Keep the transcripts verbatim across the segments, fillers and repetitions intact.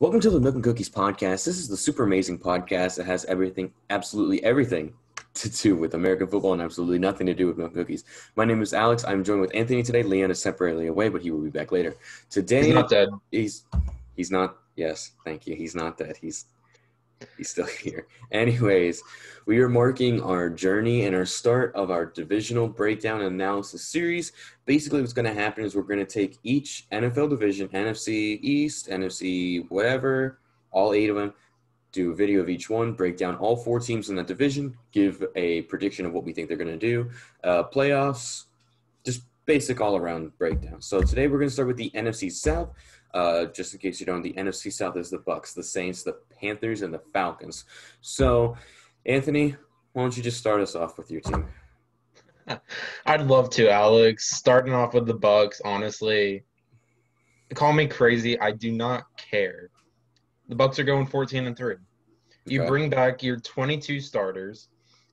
Welcome to the Milk and Cookies Podcast. This is the super amazing podcast that has everything, absolutely everything to do with American football and absolutely nothing to do with milk and cookies. My name is Alex. I'm joined with Anthony today. Leon is temporarily away, but he will be back later. Today, he's not dead. He's, he's not. Yes, thank you. He's not dead. He's he's still here. Anyways, we are marking our journey and our start of our divisional breakdown analysis series. Basically, what's going to happen is we're going to take each N F L division, N F C East, N F C whatever, all eight of them, do a video of each one, break down all four teams in that division, give a prediction of what we think they're going to do, uh, playoffs, just basic all-around breakdown. So today we're going to start with the N F C South. Uh, just in case you don't, the N F C South is the Bucs, the Saints, the Panthers, and the Falcons. So, Anthony, why don't you just start us off with your team? I'd love to, Alex. Starting off with the Bucs, honestly, call me crazy. I do not care. The Bucs are going fourteen and three. You okay. Bring back your twenty-two starters,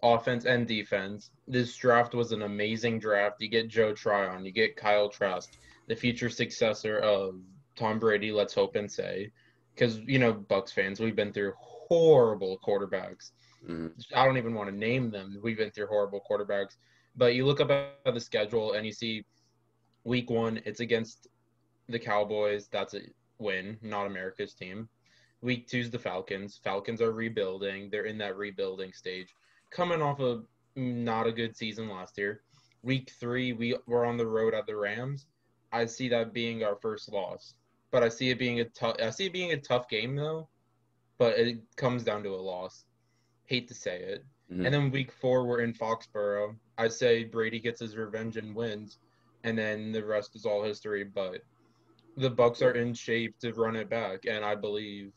offense and defense. This draft was an amazing draft. You get Joe Tryon. You get Kyle Trask, the future successor of Tom Brady, let's hope and say. Because, you know, Bucs fans, we've been through horrible quarterbacks. Mm-hmm. I don't even want to name them. We've been through horrible quarterbacks. But you look up at the schedule and you see week one, it's against the Cowboys. That's a win, not America's team. Week two is the Falcons. Falcons are rebuilding. They're in that rebuilding stage. Coming off of not a good season last year. Week three, we were on the road at the Rams. I see that being our first loss. But I see it being a tough I see it being a tough game though. But it comes down to a loss. Hate to say it. Mm-hmm. And then week four, we're in Foxborough. I say Brady gets his revenge and wins, and then the rest is all history. But the Bucs are in shape to run it back, and I believe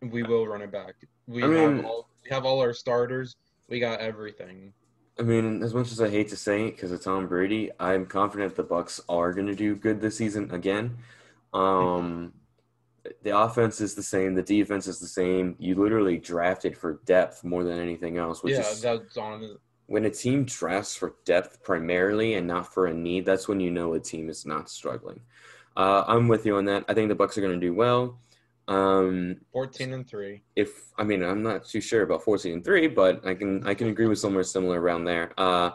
we will run it back. We, I mean, have, all, we have all our starters. We got everything. I mean, as much as I hate to say it because of Tom Brady, I'm confident the Bucs are going to do good this season again. Um, the offense is the same. The defense is the same. You literally drafted for depth more than anything else. Which yeah, is, that's on. When a team drafts for depth primarily and not for a need, that's when you know a team is not struggling. Uh, I'm with you on that. I think the Bucs are going to do well. Um, fourteen and three. If I mean, I'm not too sure about fourteen and three, but I can I can agree with somewhere similar around there. Uh,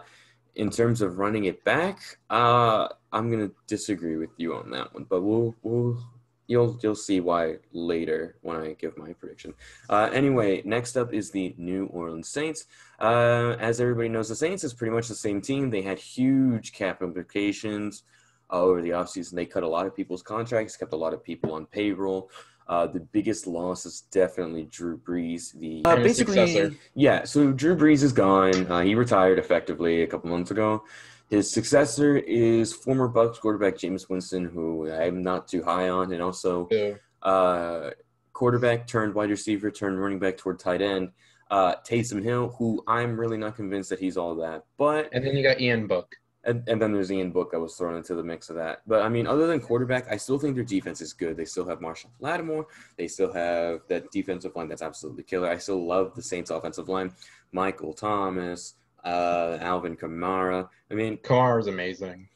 in terms of running it back, uh, I'm going to disagree with you on that one. But we'll we'll you'll you'll see why later when I give my prediction. Uh, anyway, next up is the New Orleans Saints. Uh, as everybody knows, the Saints is pretty much the same team. They had huge cap implications. Uh, over the offseason, they cut a lot of people's contracts, kept a lot of people on payroll. Uh, the biggest loss is definitely Drew Brees. The uh, basically, successor. Yeah, so Drew Brees is gone. Uh, he retired effectively a couple months ago. His successor is former Bucs quarterback Jameis Winston, who I'm not too high on, and also yeah. uh, quarterback turned wide receiver turned running back toward tight end, uh, Taysom Hill, who I'm really not convinced that he's all that. But and then you got Ian Book. And, and then there's Ian Book that was thrown into the mix of that. But, I mean, other than quarterback, I still think their defense is good. They still have Marshall Lattimore. They still have that defensive line that's absolutely killer. I still love the Saints' offensive line. Michael Thomas, uh, Alvin Kamara. I mean – Kamara is amazing.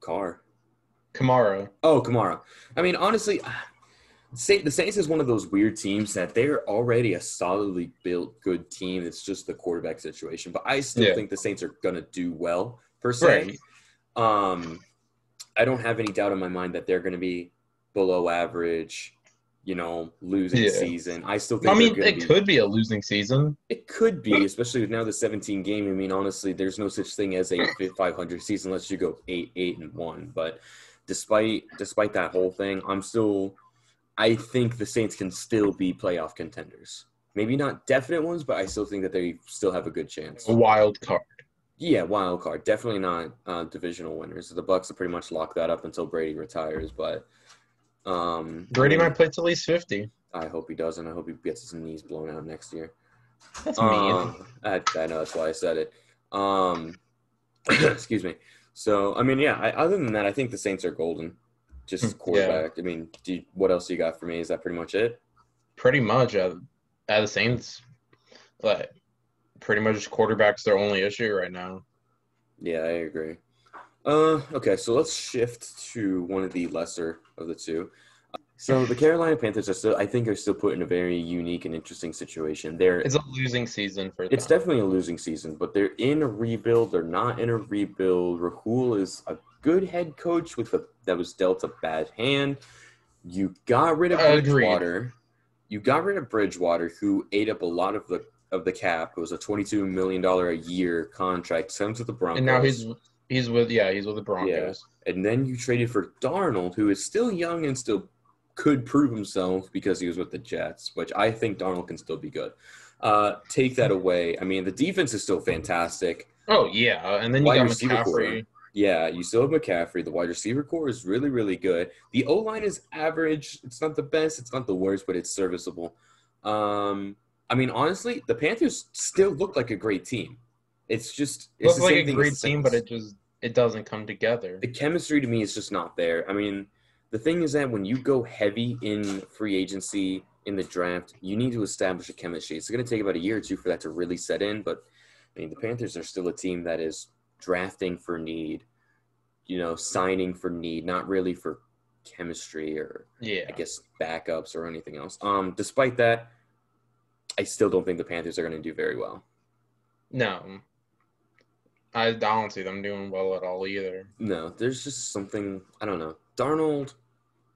Carr? Kamara. Oh, Kamara. I mean, honestly, the Saints is one of those weird teams that they're already a solidly built good team. It's just the quarterback situation. But I still yeah. think the Saints are going to do well. Per se, right. um, I don't have any doubt in my mind that they're going to be below average, you know, losing yeah. season. I still think I mean, it be, could be a losing season. It could be, especially with now the seventeen game. I mean, honestly, there's no such thing as a five hundred season unless you go eight, eight, and one. But despite despite that whole thing, I'm still, I think the Saints can still be playoff contenders. Maybe not definite ones, but I still think that they still have a good chance. A wild card. Yeah, wild card. Definitely not uh, divisional winners. The Bucs will pretty much lock that up until Brady retires. But um, Brady I mean, might play till he's fifty. I hope he doesn't. I hope he gets his knees blown out next year. That's um, mean. I, I know. That's why I said it. Um, excuse me. So, I mean, yeah, I, other than that, I think the Saints are golden. Just quarterback. Yeah. I mean, do you, what else you got for me? Is that pretty much it? Pretty much. Uh, uh, the Saints – like – pretty much quarterback's their only issue right now. Yeah, I agree. Uh, okay, so let's shift to one of the lesser of the two. So the Carolina Panthers are still, I think, are still put in a very unique and interesting situation. They're, it's a losing season for them. It's definitely a losing season, but they're in a rebuild. They're not in a rebuild. Rahul is a good head coach with a that was dealt a bad hand. You got rid of Bridgewater. You got rid of Bridgewater, who ate up a lot of the of the cap. It was a twenty-two million dollars a year contract. Sent to the Broncos. And now he's he's with yeah he's with the Broncos. Yeah. And then you traded for Darnold, who is still young and still could prove himself because he was with the Jets, which I think Darnold can still be good. Uh, take that away. I mean, the defense is still fantastic. Oh, yeah. And then you got McCaffrey. Yeah, you still have McCaffrey. The wide receiver core is really, really good. The O-line is average. It's not the best. It's not the worst, but it's serviceable. Um, I mean, honestly, the Panthers still look like a great team. It's just – Looks like a great team, but it just it doesn't come together. The chemistry to me is just not there. I mean – the thing is that when you go heavy in free agency, in the draft, you need to establish a chemistry. It's going to take about a year or two for that to really set in. But, I mean, the Panthers are still a team that is drafting for need, you know, signing for need, not really for chemistry or, yeah. I guess, backups or anything else. Um, despite that, I still don't think the Panthers are going to do very well. No. I don't see them doing well at all either. No, there's just something, I don't know. Darnold.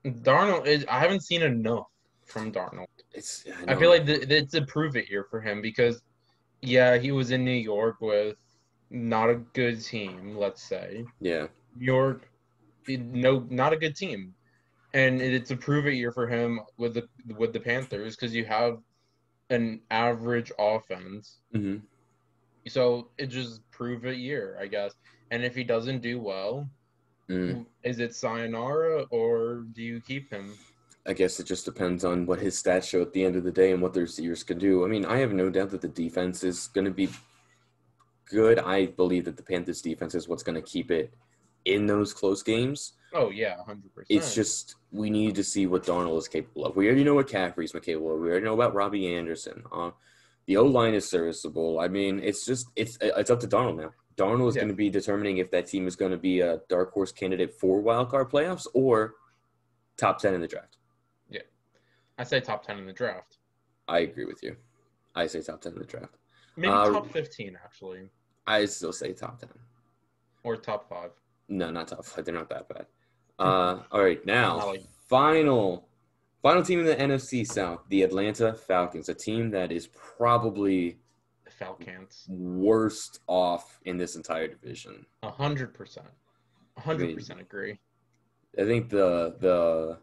Darnold is. I haven't seen enough from Darnold. It's. I, I feel like the, it's a prove it year for him because, yeah, he was in New York with not a good team. Let's say. Yeah. New York, no, not a good team, and it's a prove it year for him with the with the Panthers because you have an average offense. Mm-hmm. So it just prove it year, I guess. And if he doesn't do well. Mm. Is it sayonara or do you keep him? I guess it just depends on what his stats show at the end of the day and what the receivers can do. I mean, I have no doubt that the defense is going to be good. I believe that the Panthers defense is what's going to keep it in those close games. Oh, yeah, one hundred percent. It's just we need to see what Darnold is capable of. We already know what McCaffrey's capable of. We already know about Robbie Anderson. Uh, the O-line is serviceable. I mean, it's just it's it's up to Darnold now. Darnold is yeah. going to be determining if that team is going to be a dark horse candidate for wildcard playoffs or top ten in the draft. Yeah. I say top ten in the draft. I agree with you. I say top ten in the draft. Maybe uh, top fifteen, actually. I still say top ten. Or top five. No, not top five. They're not that bad. Uh, all right, now, final, final team in the N F C South, the Atlanta Falcons, a team that is probably – Falcons worst off in this entire division. A hundred percent, a hundred percent agree. I think the the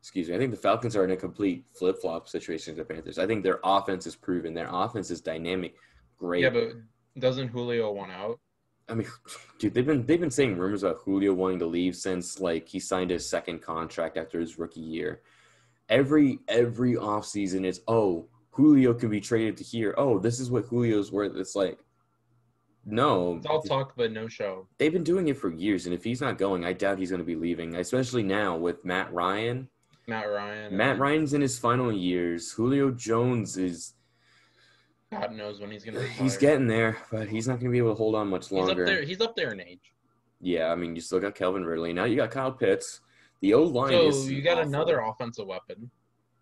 excuse me. I think the Falcons are in a complete flip flop situation to the Panthers. I think their offense is proven. Their offense is dynamic, great. Yeah, but doesn't Julio want out? I mean, dude, they've been they've been saying rumors about Julio wanting to leave since like he signed his second contract after his rookie year. Every every offseason is oh. Julio can be traded to here. Oh, this is what Julio's worth. It's like, no. It's all talk, but no show. They've been doing it for years, and if he's not going, I doubt he's going to be leaving, especially now with Matt Ryan. Matt Ryan. Matt Ryan's in his final years. Julio Jones is – God knows when he's going to retire. He's getting there, but he's not going to be able to hold on much longer. He's up there, he's up there in age. Yeah, I mean, you still got Calvin Ridley. Now you got Kyle Pitts. The O-line so is – So you got awful. Another offensive weapon.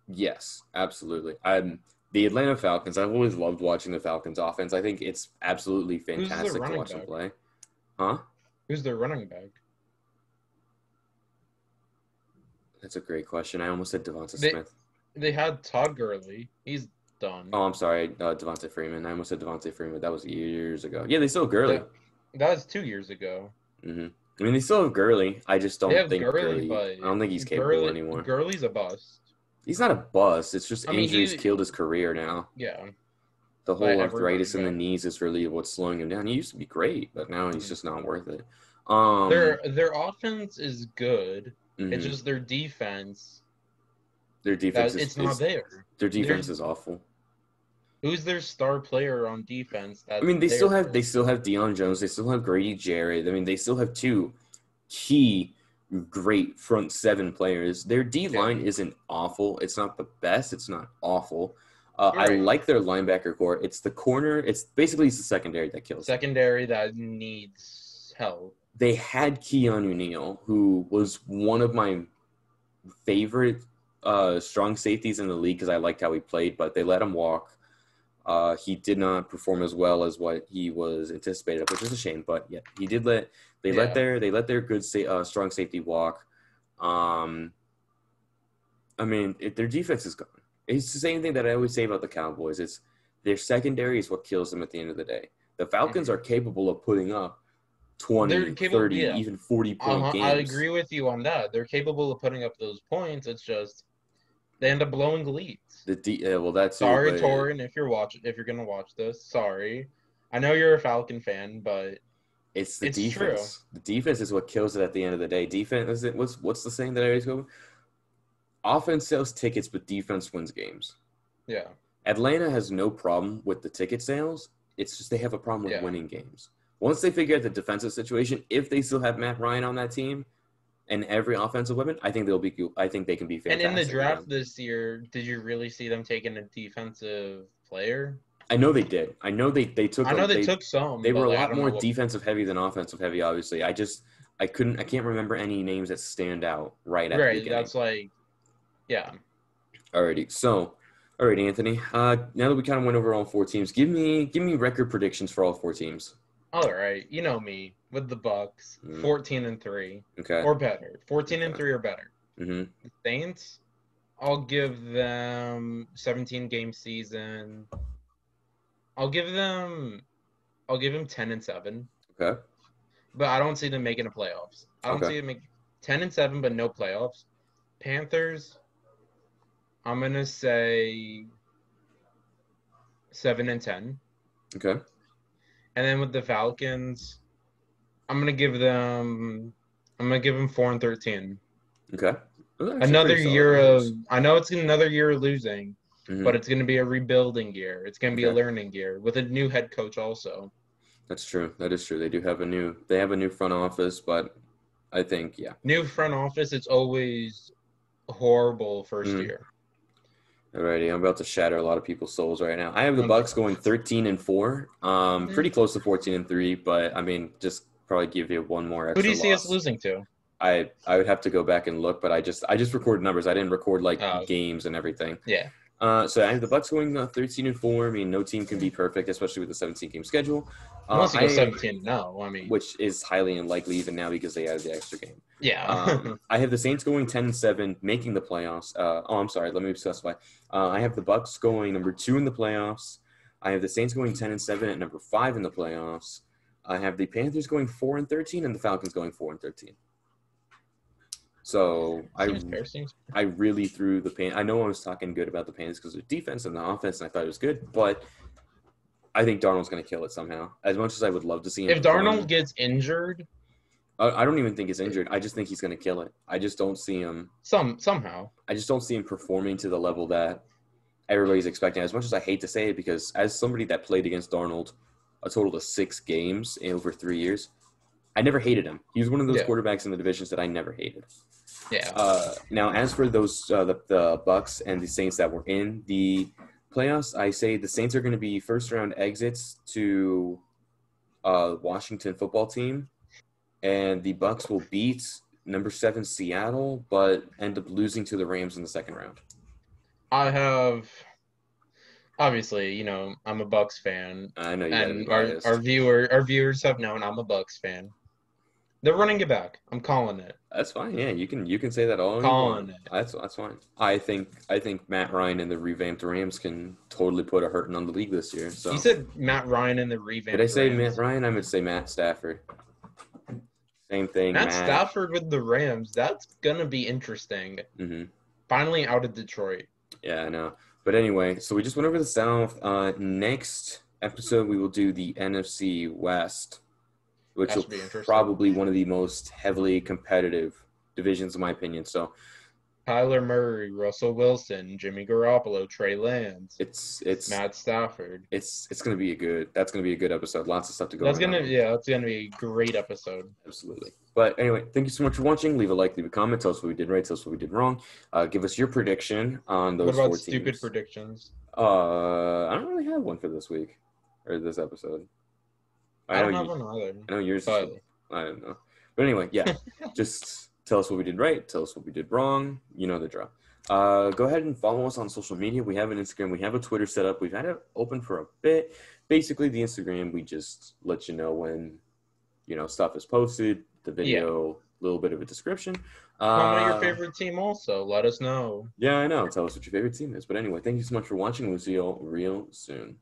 Yes, absolutely. I'm – The Atlanta Falcons, I've always loved watching the Falcons offense. I think it's absolutely fantastic to watch them play. Huh? Who's their running back? That's a great question. I almost said Devonta they, Smith. They had Todd Gurley. He's done. Oh, I'm sorry. Uh, Devontae Freeman. I almost said Devontae Freeman. That was years ago. Yeah, they still have Gurley. They, that was two years ago. Mm-hmm. I mean, they still have Gurley. I just don't think Gurley, Gurley – I don't think he's capable Gurley, anymore. Gurley's a bust. He's not a bust. It's just I mean, injuries he, killed his career now. Yeah. The whole arthritis in the knees is really what's slowing him down. He used to be great, but now mm-hmm. he's just not worth it. Um, their their offense is good. Mm-hmm. It's just their defense. Their defense that, is it's not is, there. Their defense There's, is awful. Who's their star player on defense? I mean, they still have they still have Deion Jones. They still have Grady Jarrett. I mean, they still have two key. Great front seven players. Their D line yeah. isn't awful. It's not the best. It's not awful. Uh, right. I like their linebacker core. It's the corner. It's basically it's the secondary that kills. Secondary that needs help. They had Keanu Neal, who was one of my favorite uh, strong safeties in the league because I liked how he played, but they let him walk. Uh, he did not perform as well as what he was anticipated of, which is a shame. But yeah, he did let they yeah. let their they let their good sa- uh, strong safety walk. Um, I mean, it, their defense is gone. It's the same thing that I always say about the Cowboys. It's their secondary is what kills them at the end of the day. The Falcons are capable of putting up twenty, capable, thirty, yeah. even forty-point uh-huh. games. I agree with you on that. They're capable of putting up those points. It's just they end up blowing leads. The D, uh, well, that's sorry, it, Torin, if you're watching, if you're gonna watch this, sorry. I know you're a Falcon fan, but it's the it's defense. True. The defense is what kills it at the end of the day. Defense is it? What's what's the saying that I always go? Offense sells tickets, but defense wins games. Yeah. Atlanta has no problem with the ticket sales. It's just they have a problem with yeah. winning games. Once they figure out the defensive situation, if they still have Matt Ryan on that team and every offensive weapon, I think they'll be. I think they can be fantastic. And in the draft this year, did you really see them taking a defensive player? I know they did. I know they they took. I know a, they, they took some. They were a lot more defensive heavy than offensive heavy. Obviously, I just I couldn't I can't remember any names that stand out right at right, the beginning. That's like, yeah. Alrighty, so. All right, Anthony. Uh, now that we kind of went over all four teams, give me give me record predictions for all four teams. All right, you know me with the Bucks, mm. fourteen and three, okay, or better. Fourteen okay. and three or better. Mm-hmm. The Saints, I'll give them seventeen game season. I'll give them, I'll give them ten and seven. Okay, but I don't see them making the playoffs. I don't okay. see them make ten and seven, but no playoffs. Panthers. I'm going to say seven and ten. Okay. And then with the Falcons, I'm going to give them I'm going to give them four and thirteen. Okay. Another year of I know it's another year of losing, mm-hmm. but it's going to be a rebuilding year. It's going to be okay. a learning year with a new head coach also. That's true. That is true. They do have a new they have a new front office, but I think yeah. New front office, it's always horrible first mm-hmm. year. Alrighty, I'm about to shatter a lot of people's souls right now. I have the Bucks going thirteen and four, um, pretty close to fourteen and three, but I mean, just probably give you one more extra. Who do you see loss. us losing to? I, I would have to go back and look, but I just I just recorded numbers. I didn't record like uh, games and everything. Yeah. Uh, so I have the Bucks going uh, thirteen and four. I mean, no team can be perfect, especially with the seventeen game schedule. Uh, Unless you go seventeen now, I mean, which is highly unlikely even now because they have the extra game. Yeah. um, I have the Saints going ten and seven, making the playoffs. Uh, oh, I'm sorry. Let me specify. Uh, I have the Bucks going number two in the playoffs. I have the Saints going ten and seven at number five in the playoffs. I have the Panthers going four and thirteen and the Falcons going four and thirteen. So I, I really threw the pan. I know I was talking good about the Panthers because of defense and the offense, and I thought it was good, but I think Darnold's going to kill it somehow. As much as I would love to see him. If Darnold play, gets injured, I, I don't even think he's injured. I just think he's going to kill it. I just don't see him some somehow. I just don't see him performing to the level that everybody's expecting. As much as I hate to say it, because as somebody that played against Darnold a total of six games in over three years. I never hated him. He was one of those yeah. quarterbacks in the divisions that I never hated. Yeah. Uh, now, as for those uh, the, the Bucks and the Saints that were in the playoffs, I say the Saints are going to be first-round exits to uh, Washington football team, and the Bucks will beat number seven Seattle, but end up losing to the Rams in the second round. I have obviously, you know, I'm a Bucks fan. I know you and our our viewer our viewers have known I'm a Bucks fan. They're running it back. I'm calling it. That's fine. Yeah, you can you can say that all. Calling it. That's that's fine. I think I think Matt Ryan and the revamped Rams can totally put a hurting on the league this year. So you said Matt Ryan and the revamped. Did I say Rams? Matt Ryan? I would say Matt Stafford. Same thing. Matt, Matt. Stafford with the Rams. That's gonna be interesting. Mm-hmm. Finally out of Detroit. Yeah, I know. But anyway, so we just went over the South. Uh, next episode, we will do the N F C West. Which will be probably one of the most heavily competitive divisions, in my opinion. So, Kyler Murray, Russell Wilson, Jimmy Garoppolo, Trey Lance. It's it's Matt Stafford. It's it's gonna be a good. That's gonna be a good episode. Lots of stuff to go. That's gonna on. yeah. That's gonna be a great episode. Absolutely. But anyway, thank you so much for watching. Leave a like, leave a comment. Tell us what we did right. Tell us what we did wrong. Uh, give us your prediction on those. What about four stupid teams. predictions? Uh, I don't really have one for this week or this episode. I, I don't know have you, one either. I know yours. But... Is, I don't know. But anyway, yeah. Just tell us what we did right. Tell us what we did wrong. You know the drill. Uh, go ahead and follow us on social media. We have an Instagram. We have a Twitter set up. We've had it open for a bit. Basically, the Instagram, we just let you know when, you know, stuff is posted, the video, a yeah. little bit of a description. Comment uh, your favorite team also. Let us know. Yeah, I know. Tell us what your favorite team is. But anyway, thank you so much for watching. We'll see you all real soon.